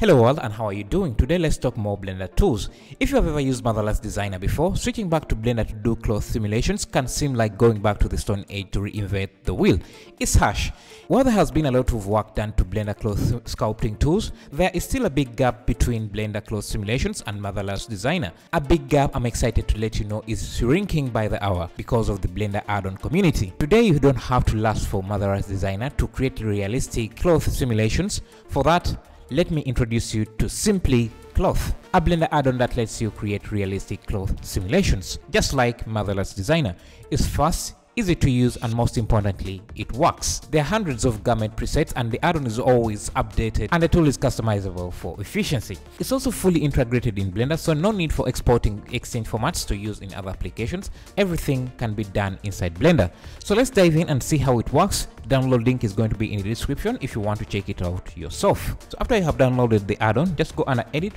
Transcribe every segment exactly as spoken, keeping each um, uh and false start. Hello world, and how are you doing? Today let's talk more Blender tools. If you have ever used Marvelous Designer before, switching back to Blender to do cloth simulations can seem like going back to the Stone Age to reinvent the wheel. It's harsh. While there has been a lot of work done to Blender cloth sculpting tools, there is still a big gap between Blender cloth simulations and Marvelous Designer. A big gap I'm excited to let you know is shrinking by the hour because of the Blender add-on community. Today you don't have to lust for Marvelous Designer to create realistic cloth simulations. For that, let me introduce you to Simply Cloth, a Blender add-on that lets you create realistic cloth simulations, just like Marvelous Designer. It's fast, easy to use, and most importantly, it works. There are hundreds of garment presets, and the add-on is always updated, and the tool is customizable for efficiency. It's also fully integrated in Blender, so no need for exporting exchange formats to use in other applications. Everything can be done inside Blender. So let's dive in and see how it works. Download link is going to be in the description if you want to check it out yourself. So after you have downloaded the add-on, just go under Edit,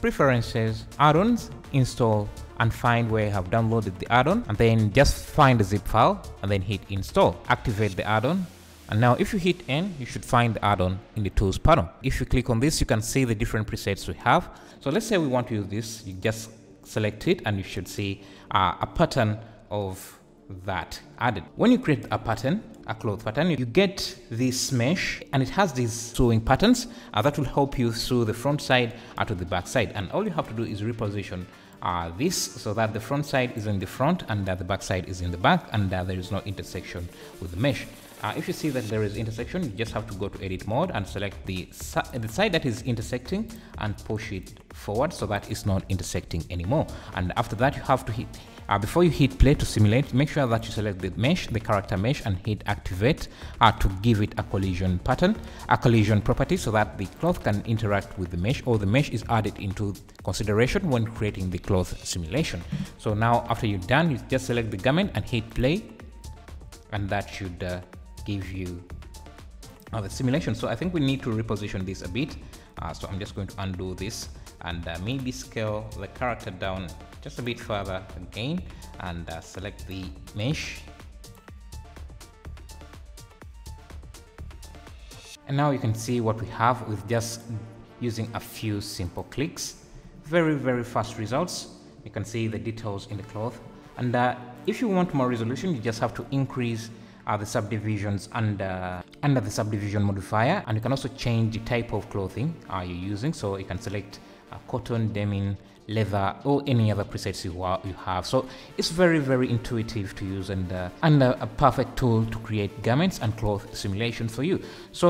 Preferences, Add-ons, Install, and find where you have downloaded the add-on, and then just find the zip file and then hit install. Activate the add-on, and now if you hit N, you should find the add-on in the tools panel. If you click on this, you can see the different presets we have. So let's say we want to use this, you just select it and you should see uh, a pattern of that added. When you create a pattern, a cloth pattern, you get this mesh, and it has these sewing patterns uh, that will help you sew the front side uh, to the back side, and all you have to do is reposition uh, this so that the front side is in the front and that uh, the back side is in the back, and uh, there is no intersection with the mesh. Uh, if you see that there is intersection, you just have to go to edit mode and select the, si the side that is intersecting and push it forward so that it's not intersecting anymore. And after that, you have to hit Uh, before you hit play to simulate, make sure that you select the mesh, the character mesh, and hit activate uh, to give it a collision pattern, a collision property, so that the cloth can interact with the mesh, or the mesh is added into consideration when creating the cloth simulation. So now after you're done, you just select the garment and hit play, and that should uh, give you uh, the simulation. So I think we need to reposition this a bit. Uh, so I'm just going to undo this and uh, maybe scale the character down just a bit further again, and uh, select the mesh. And now you can see what we have with just using a few simple clicks. Very, very fast results. You can see the details in the cloth. And uh, if you want more resolution, you just have to increase uh, the subdivisions under, under the subdivision modifier. And you can also change the type of clothing uh, you're using. So you can select Uh, cotton, denim, leather, or any other presets you, uh, you have. So it's very, very intuitive to use, and uh, and uh, a perfect tool to create garments and cloth simulations for you. So